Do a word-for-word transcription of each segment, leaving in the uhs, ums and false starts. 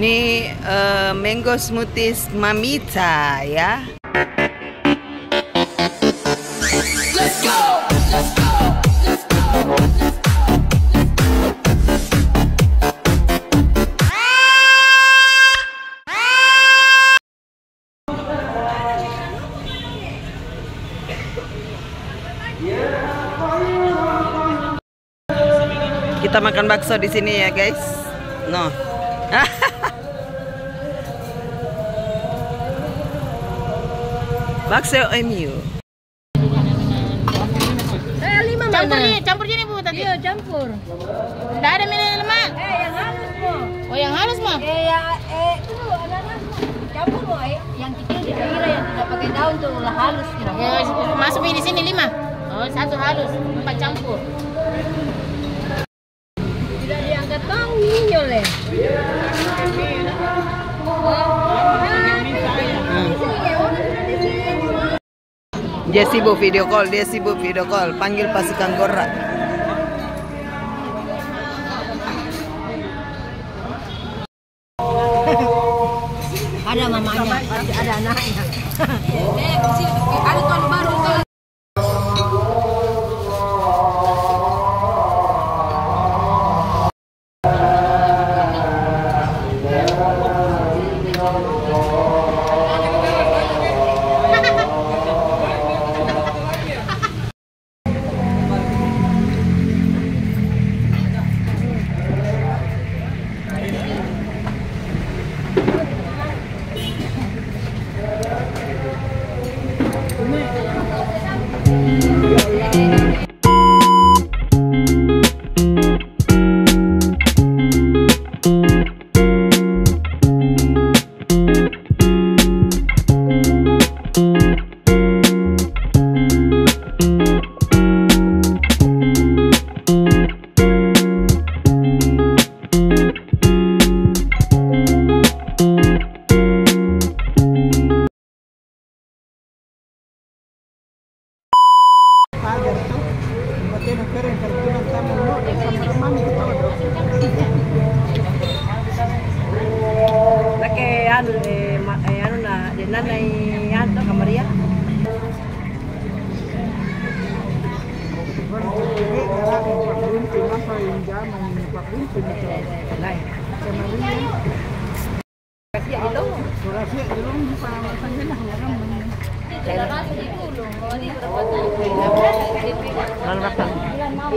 Ini uh, mango smoothies Mamita ya. Let's go. Let's go. Let's go. Kita makan bakso di sini ya guys. No. Bakso Emil. Eh, lima campur nih, campur nih Bu tadi. Iya, campur. Enggak ada mie lemak. Eh, yang halus, Bu. Oh, yang halus, mah? Eh, ya, eh itu anak-anak campur, Bu. Eh, yang kecil dikira yang tidak pakai daun tuh lah halus gitu. Ya, masuk di sini lima. Oh, satu halus, empat campur. Tidak diangkat bau minyo leh. Jessie Bu video call, Jessie Bu video call, panggil pasukan gorak. Ada mamanya, ada anaknya. Ada tuan baru.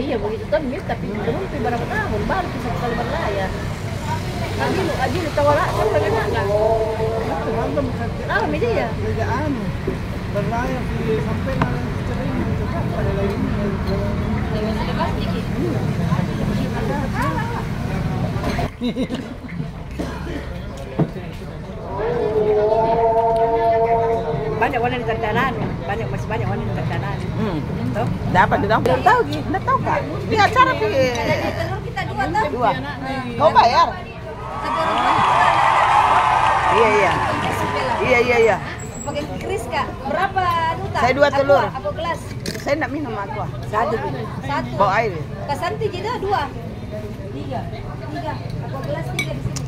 Iya begitu kan, tapi belum beberapa tahun baru bisa sekali berlayar. Kami lu aja lu tawala kan bagaimana enggak? Alami dia. Kerjaan berlayar di sampai sering cepat pada lain. Dengan lepas dikit. Banyak wanita jantaran, banyak masih banyak wanita jantaran. Hmm. Tuh. Dapat tuh dong. Belum tahu gitu. Enggak tahu kan. Ini acara pi. Kita dua tuh. Dua. Kau bayar? Iya iya. Iya iya iya. Pakai kris Kak. Berapa duta? Saya dua telur. Apa gelas? Saya enggak minum aqua. Satu. Satu. Bawa air. Kasanti jeda dua. Tiga. Tiga. Apa gelas tiga di sini.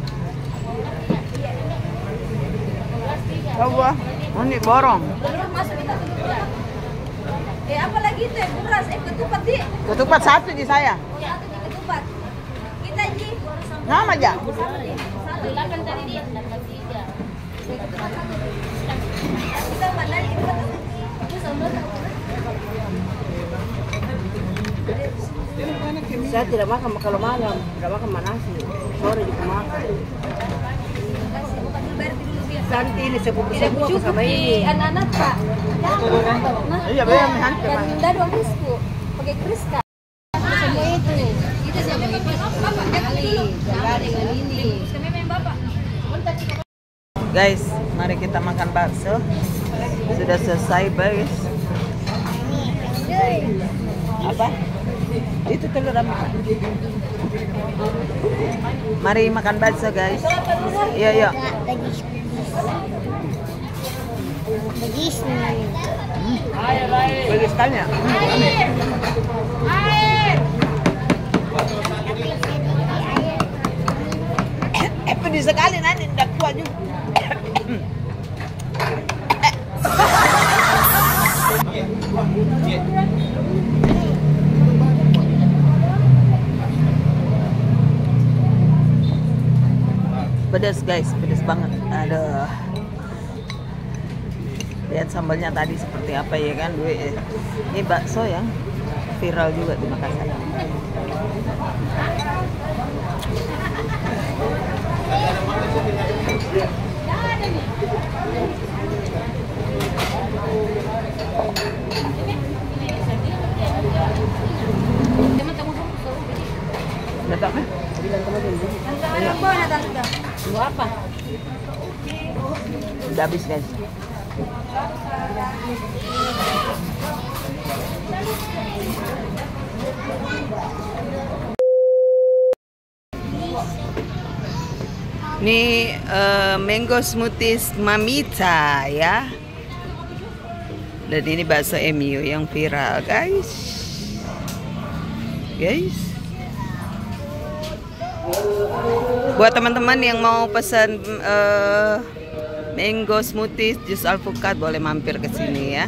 Coba. Ini borong. Belum masuk kita dulu. Eh apa lagi teh buras eh ketupat di. Ketupat satu di saya. Oh, satu di ketupat. Kita ini nama aja. Satu lakan tadi dia dapat tiga. Ketupat satu. Kita mana ini ketupat. Itu sama sama. Saya tidak makan kalau malam, tidak makan nasi. Sore juga makan. Nanti ini sepupu sepupu sama ini anak-anak Pak. Iya bayar kan. Dan minta dua misku pakai kriska. Semua itu. Itu siapa Bapak dengan ini. Kami main Bapak. Guys, mari kita makan bakso. Sudah selesai guys. Apa? Itu telur apa? Mari makan bakso guys. Iya iya. Begis nih. Air, air. Begis tanya. Air. Air. sedih sekali nanti tidak kuat juga. Pedas guys, pedas banget. Aduh. Lihat sambalnya tadi seperti apa ya kan. Ini bakso yang viral juga di Makassar. Datangnya? Apa? Udah habis guys. Ini uh, mango smoothies Mamita ya. Dan ini bakso Emil yang viral guys. Guys. Buat teman-teman yang mau pesan uh, mango smoothies, jus alpukat, boleh mampir ke sini ya.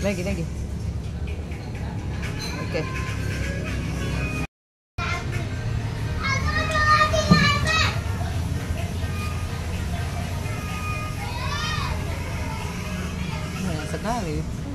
Lagi, lagi. Oke. Okay. Nah, sekali.